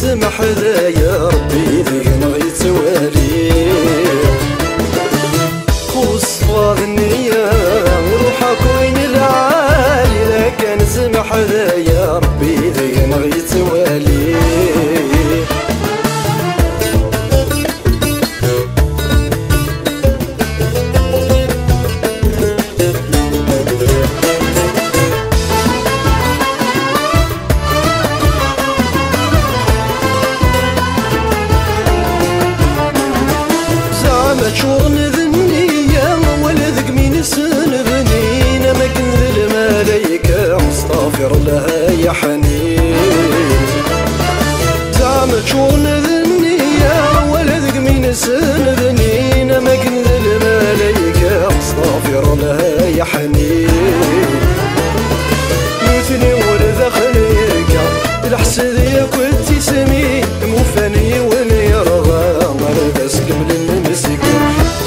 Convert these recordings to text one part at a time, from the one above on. سمح لي يا ربي لي نغيت والي خوص النية وروحك وين العالي لكن سمح لي يا ربي لي نغيت والي. شغل ذني يا ولدك من سن بنين ما كنذل ملايكة مستغفر لها يا حنين زعم شغل ذني يا ولدك من سن بنين ما كنذل ملايكة مستغفر لها يا حنين مثلي ولد خليك الحسد يا كنت سمي موفاني ونيرغى مردس قبل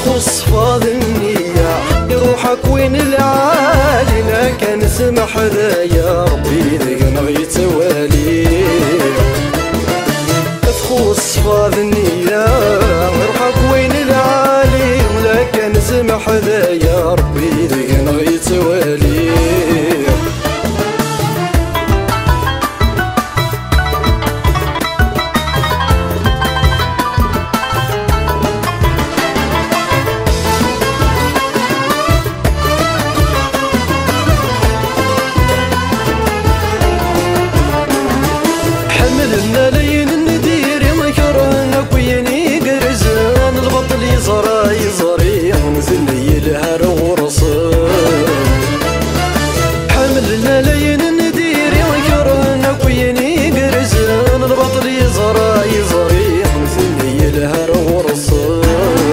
خص فاض النية لروحك وين العالي لكن سمح ذا يا ربي ذيك نغيت والي تخص فاض النية لروحك وين العالي لكن سمح ذا يا ربي ذيك نغيت والي. حملنا لين نديري وكرهنا كويني قرزان البطل يزرى يزري ونزل لي الهر ورصان حملنا لين نديري وكرهنا كويني قرزان البطل يزرى يزري ونزل لي الهر ورصان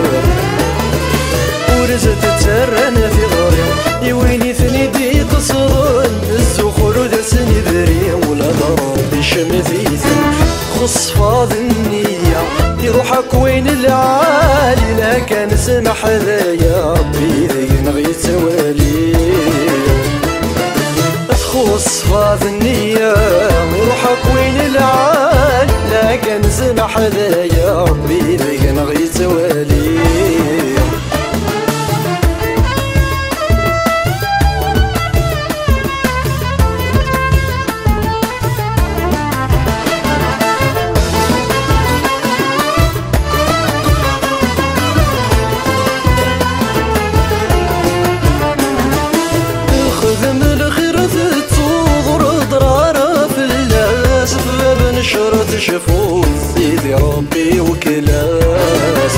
ورزت تسرنا في غري يويني ثني دي قصران الزخور دسني ذري ولا ضرر خص فاض النية يروحك وين العالي لكن سمح ذا يا ربي ذي نغيت والي تخص فاض النية يروحك وين العالي لكن سمح ذا يا ربي ذي نغيت والي. شفوف سيدي ربي وكلاس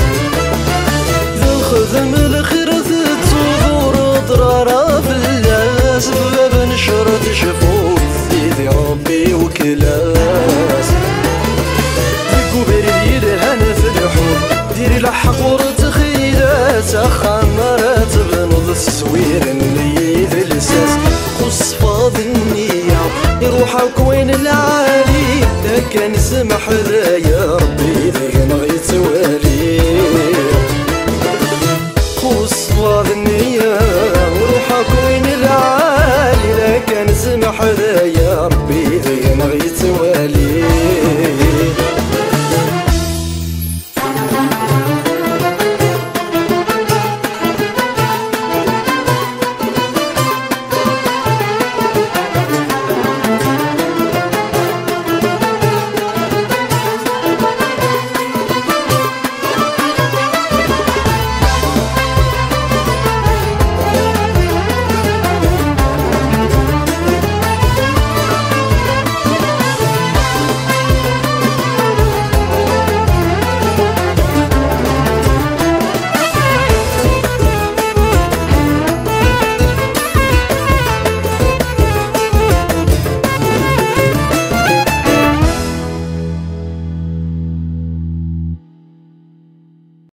ذا الخدم الخيرة تصور ضرارة في اللاس باب نشرة شفوف سيدي ربي وكلاس ذي قبر يلهن في الحب ديري لحق ورتخيلات خمرات بنض السوير اللي ذي الاساس خص فاض النية يروحك وين العالي لكن سمح ذا يا ربي